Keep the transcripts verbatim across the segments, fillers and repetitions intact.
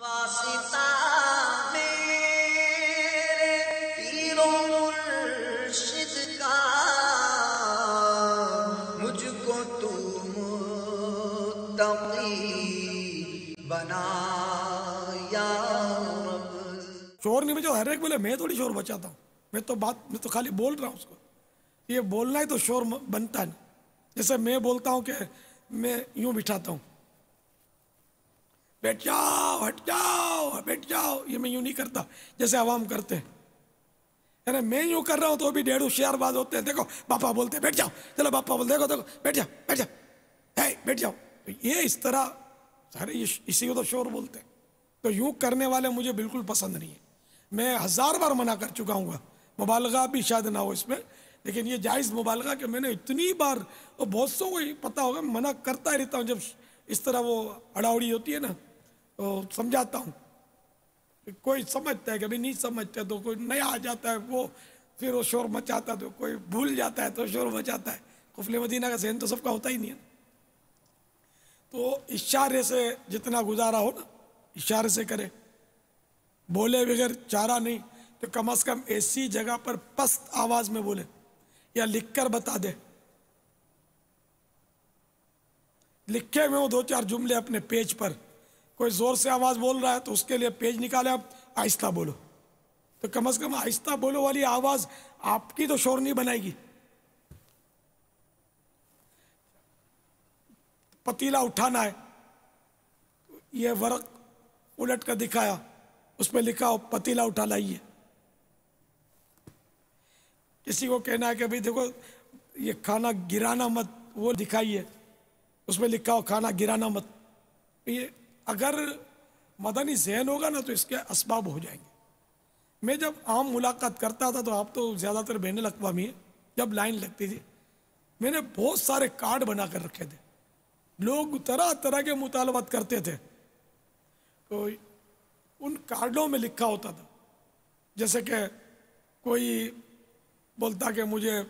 वासिता मेरे पीरों मुर्शिद का, मुझको तू मुत्तकी बना या रब। शोर नहीं, जो हर एक बोले मैं थोड़ी शोर बचाता हूँ, मैं तो बात मैं तो खाली बोल रहा हूँ उसको, ये बोलना है तो शोर बनता नहीं। जैसे मैं बोलता हूँ कि मैं यूं बिठाता हूँ, बैठ जाओ हट जाओ बैठ जाओ, ये मैं यूं नहीं करता जैसे आवाम करते हैं। अरे मैं यूं कर रहा हूँ तो भी डेढ़ होशियारबाज होते हैं। देखो पापा बोलते बैठ जाओ, चलो पापा बोलते देखो देखो बैठ जाओ बैठ जाओ है बैठ जाओ, ये इस तरह सारे इसी को तो शोर बोलते हैं। तो यूं करने वाले मुझे बिल्कुल पसंद नहीं है। मैं हज़ार बार मना कर चुका हूँ, मुबालगा भी शायद ना हो इसमें, लेकिन ये जायज़ मुबालगा कि मैंने इतनी बार और बहुत सौ को पता होगा मना करता ही रहता हूँ। जब इस तरह वो अड़ावड़ी होती है ना तो समझाता हूँ, कोई समझता है कभी नहीं समझता, तो कोई नया आ जाता है वो फिर वो शोर मचाता है, तो कोई भूल जाता है तो शोर मचाता है। कुफले मदीना का जहन तो सबका होता ही नहीं है। तो इशारे से जितना गुजारा हो ना इशारे से करे, बोले बगैर चारा नहीं। तो कम से कम ऐसी जगह पर पस्त आवाज़ में बोले या लिख कर बता दे। लिखे हुए हो दो चार जुमले अपने पेज पर, कोई ज़ोर से आवाज़ बोल रहा है तो उसके लिए पेज निकाले आप आहिस्ता बोलो। तो कम से कम आहिस्ता बोलो वाली आवाज़ आपकी तो शोर नहीं बनाएगी। पतीला उठाना है, ये वर्क उलट कर दिखाया, उस पर लिखा हो पतीला उठा लाइए। किसी को कहना है कि भाई देखो ये खाना गिराना मत, वो दिखाइए, उसमें लिखा हो खाना गिराना मत। ये अगर मदनी जहन होगा ना तो इसके असबाब हो जाएंगे। मैं जब आम मुलाकात करता था तो आप तो ज़्यादातर बहने अकवामी है, जब लाइन लगती थी मैंने बहुत सारे कार्ड बना कर रखे थे, लोग तरह तरह के मुतालबात करते थे। तो उन कार्डों में लिखा होता था, जैसे कि कोई बोलता कि मुझे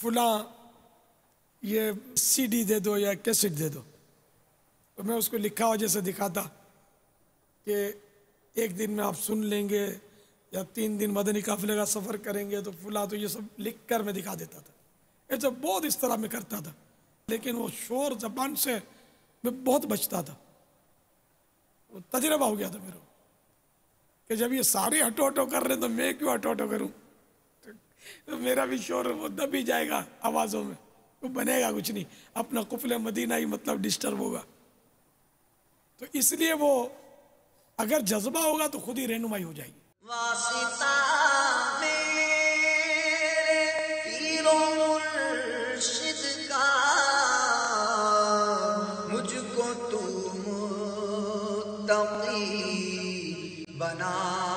फुला ये सीडी दे दो या कैसेट दे दो, तो मैं उसको लिखा हुआ जैसे दिखाता कि एक दिन में आप सुन लेंगे या तीन दिन मदनी काफिले का सफ़र करेंगे तो फुला, तो ये सब लिख कर मैं दिखा देता था। ये सब बहुत इस तरह में करता था, लेकिन वो शोर ज़बान से मैं बहुत बचता था। तजर्बा हो गया था मेरा कि जब ये सारे हटो हटो कर रहे तो मैं क्यों हटो हटो करूँ, तो मेरा भी शोर वो दब ही जाएगा आवाज़ों में, वो बनेगा कुछ नहीं, अपना कुफले मदीना ही मतलब डिस्टर्ब होगा। तो इसलिए वो अगर जज्बा होगा तो खुद ही रहनुमाई हो जाएगी। वासिता मेरे पीरों मुर्शिद का, मुझको तू मुत्तकी बना।